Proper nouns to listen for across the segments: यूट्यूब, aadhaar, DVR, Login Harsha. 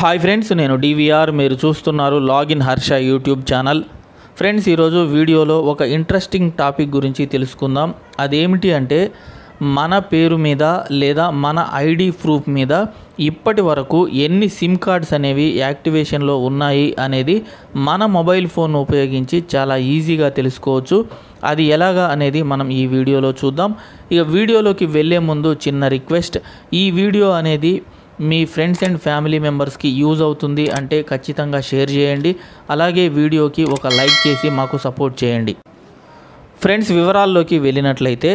Hi friends नैन डीवीआर मेरे चूस्ट लॉगिन हर्ष यूट्यूब चैनल फ्रेंड्स वीडियो और इंट्रेस्टिंग टॉपिक गुरिंची तेलुसुकुंदाम अदेमिटी अंटे मन पेरु मीद लेदा मन आईडी प्रूफ मीद इप्पटि वरकु एन्नी सिम कार्ड्स अनेवी एक्टिवेशन लो उन्नायि अनेदी मन मोबाइल फोन उपयोगिंची चाला ईजीगा तेलुसुकोवच्चु అది ఎలాగా అనేది మనం ఈ వీడియోలో చూద్దాం। ఇక వీడియోలోకి వెళ్ళే ముందు చిన్న రిక్వెస్ట్, ఈ వీడియో అనేది మీ ఫ్రెండ్స్ అండ్ ఫ్యామిలీ మెంబర్స్ కి యూజ్ అవుతుంది అంటే ఖచ్చితంగా షేర్ చేయండి, అలాగే వీడియోకి ఒక లైక్ చేసి మాకు సపోర్ట్ చేయండి। ఫ్రెండ్స్ వివరాల్లోకి వెళ్ళినట్లయితే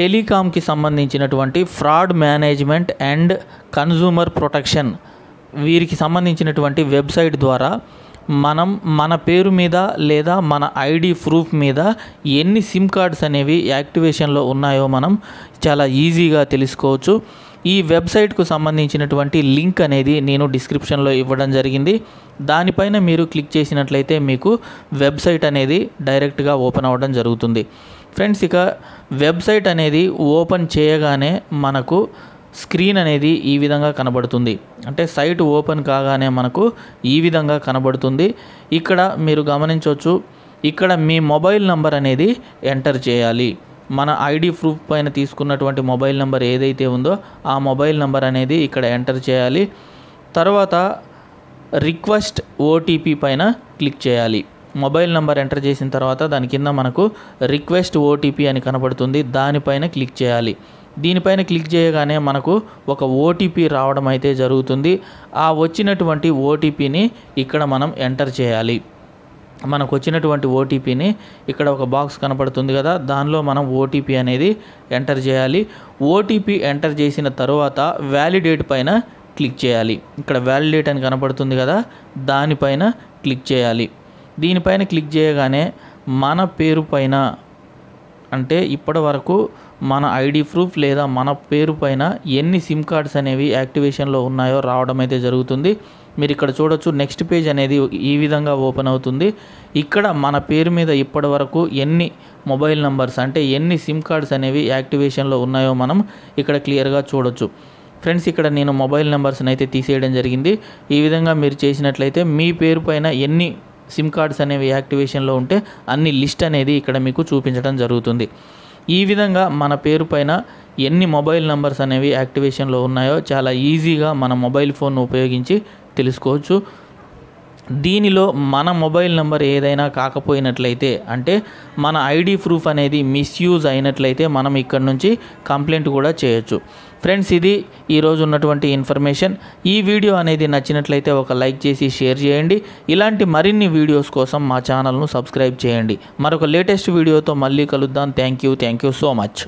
టెలికాం కి సంబంధించినటువంటి fraud management and consumer protection వీరికి సంబంధించినటువంటి వెబ్‌సైట్ ద్వారా మనం మన పేరు మీద లేదా మన ఐడి ప్రూఫ్ మీద ఎన్ని సిమ్ కార్డ్స్ అనేవి యాక్టివేషన్ లో ఉన్నాయో మనం చాలా ఈజీగా తెలుసుకోవచ్చు। ఈ వెబ్‌సైట్ కు సంబంధించినటువంటి లింక్ అనేది నేను డిస్క్రిప్షన్ లో ఇవ్వడం జరిగింది, దానిపైన మీరు క్లిక్ చేసినట్లయితే మీకు వెబ్‌సైట్ అనేది డైరెక్ట్ గా ఓపెన్ అవడం జరుగుతుంది। ఫ్రెండ్స్ ఇక వెబ్‌సైట్ అనేది ఓపెన్ చేయగానే మనకు స్క్రీన్ అనేది ఈ విధంగా కనబడుతుంది, అంటే సైట్ ఓపెన్ కాగానే మనకు ఈ విధంగా కనబడుతుంది। ఇక్కడ మీరు గమనించొచ్చు, ఇక్కడ మీ మొబైల్ నంబర్ అనేది ఎంటర్ చేయాలి। మన ఐడి ప్రూఫ్ పైన తీసుకున్నటువంటి మొబైల్ నంబర్ ఏదైతే ఉందో ఆ మొబైల్ నంబర్ అనేది ఇక్కడ ఎంటర్ చేయాలి। తర్వాత రిక్వెస్ట్ ఓటీపీ పైన క్లిక్ చేయాలి। మొబైల్ నంబర్ ఎంటర్ చేసిన తర్వాత దాని కింద మనకు రిక్వెస్ట్ ఓటీపీ అని కనబడుతుంది, దానిపైన క్లిక్ చేయాలి। దీనిపైన క్లిక్ చేయగానే మనకు ఒక ఓటీపీ రావడం అయితే జరుగుతుంది। ఆ వచ్చినటువంటి ఓటీపీని ఇక్కడ మనం ఎంటర్ చేయాలి। మనకు వచ్చినటువంటి ఓటీపీని ఇక్కడ ఒక బాక్స్ కనబడుతుంది కదా, దానిలో మనం ఓటీపీ అనేది ఎంటర్ చేయాలి। ఓటీపీ ఎంటర్ చేసిన తర్వాత వాలిడేట్ పైన క్లిక్ చేయాలి। ఇక్కడ వాలిడేట్ అని కనబడుతుంది కదా, దానిపైన క్లిక్ చేయాలి। దీనిపైన క్లిక్ చేయగానే మన పేరు పైన అంటే ఇప్పటి వరకు మన ఐడి ప్రూఫ్ లేదా మన పేరు పైన ఎన్ని సిమ్ కార్డ్స్ అనేవి యాక్టివేషన్లో ఉన్నాయో రావడం అయితే జరుగుతుంది। మీరు ఇక్కడ చూడొచ్చు, నెక్స్ట్ పేజ్ అనేది ఈ విధంగా ఓపెన్ అవుతుంది। ఇక్కడ మన పేరు మీద ఇప్పటి వరకు ఎన్ని మొబైల్ నంబర్స్ అంటే ఎన్ని సిమ్ కార్డ్స్ అనేవి యాక్టివేషన్లో ఉన్నాయో మనం ఇక్కడ క్లియర్గా చూడొచ్చు। ఫ్రెండ్స్ ఇక్కడ నేను మొబైల్ నంబర్స్ని అయితే తీసేయడం జరిగింది। ఈ విధంగా మీరు చేసినట్లయితే మీ పేరు పైన ఎన్ని సిమ్ కార్డ్స్ అనేవి యాక్టివేషన్లో ఉంటే అన్ని లిస్ట్ అనేది ఇక్కడ మీకు చూపించడం జరుగుతుంది। ఈ విధంగా మన పేరు పైన ఎన్ని మొబైల్ నంబర్స్ అనేవి యాక్టివేషన్లో ఉన్నాయో చాలా ఈజీగా మన మొబైల్ ఫోన్ ఉపయోగించి తెలుసుకోవచ్చు। దీనిలో మన మొబైల్ నంబర్ ఏదైనా కాకపోయినట్లయితే అంటే మన ఐడి ప్రూఫ్ అనేది మిస్యూజ్ అయినట్లయితే మనం ఇక్కడ నుంచి కంప్లైంట్ కూడా చేయొచ్చు। ఫ్రెండ్స్ ఇది ఈరోజు ఉన్నటువంటి ఇన్ఫర్మేషన్। ఈ వీడియో అనేది నచ్చినట్లయితే ఒక లైక్ చేసి షేర్ చేయండి। ఇలాంటి మరిన్ని వీడియోస్ కోసం మా ఛానల్ను సబ్స్క్రైబ్ చేయండి। మరొక లేటెస్ట్ వీడియోతో మళ్ళీ కలుద్దాం। Thank you so much.